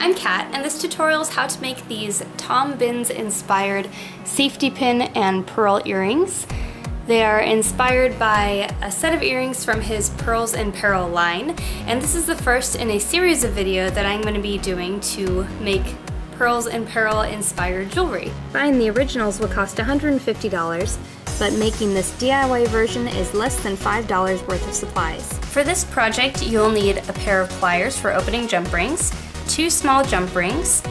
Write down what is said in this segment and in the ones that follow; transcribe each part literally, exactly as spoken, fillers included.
I'm Kat, and this tutorial is how to make these Tom Binns inspired safety pin and pearl earrings. They are inspired by a set of earrings from his Pearls in Peril line, and this is the first in a series of videos that I'm going to be doing to make Pearls in Peril inspired jewelry. Buying the originals will cost one hundred fifty dollars, but making this D I Y version is less than five dollars worth of supplies. For this project, you'll need a pair of pliers for opening jump rings, two small jump rings,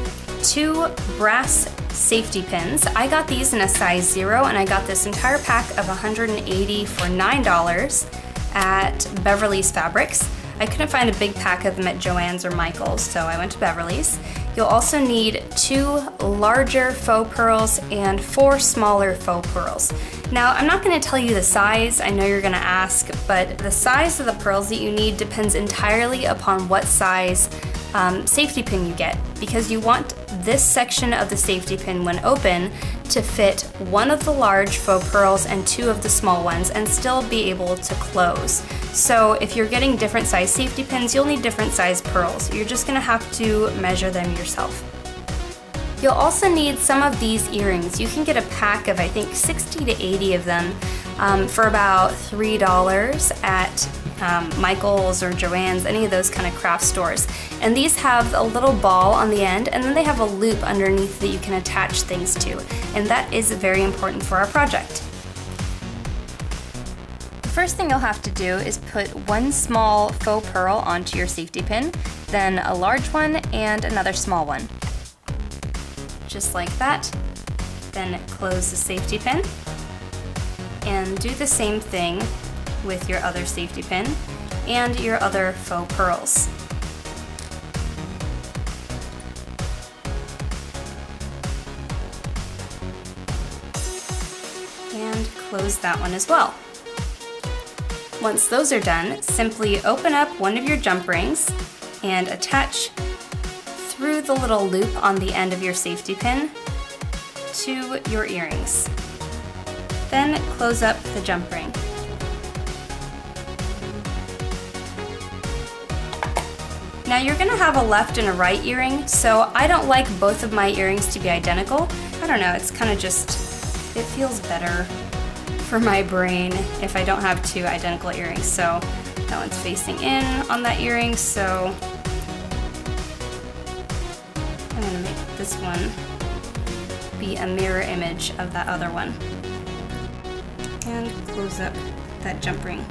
two brass safety pins. I got these in a size zero, and I got this entire pack of one hundred eighty for nine dollars at Beverly's Fabrics. I couldn't find a big pack of them at Joann's or Michael's, so I went to Beverly's. You'll also need two larger faux pearls and four smaller faux pearls. Now, I'm not going to tell you the size, I know you're going to ask, but the size of the pearls that you need depends entirely upon what size um, safety pin you get, because you want this section of the safety pin, when open, to fit one of the large faux pearls and two of the small ones and still be able to close. So if you're getting different size safety pins, you'll need different size pearls. You're just gonna have to measure them yourself. You'll also need some of these earrings. You can get a pack of, I think, sixty to eighty of them um, for about three dollars at Um, Michael's or Joann's, any of those kind of craft stores. And these have a little ball on the end, and then they have a loop underneath that you can attach things to, and that is very important for our project. The first thing you'll have to do is put one small faux pearl onto your safety pin, then a large one and another small one. Just like that. Then close the safety pin, and do the same thing with your other safety pin and your other faux pearls. And close that one as well. Once those are done, simply open up one of your jump rings and attach through the little loop on the end of your safety pin to your earrings. Then close up the jump ring. Now you're gonna have a left and a right earring, so I don't like both of my earrings to be identical. I don't know, it's kind of just, it feels better for my brain if I don't have two identical earrings. So that one's facing in on that earring, so I'm gonna make this one be a mirror image of that other one. And close up that jump ring.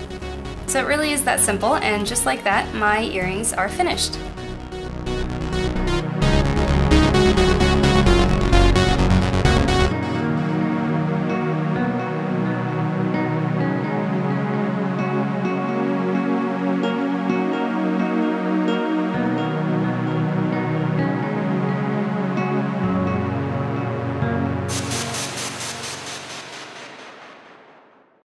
So it really is that simple, and just like that, my earrings are finished.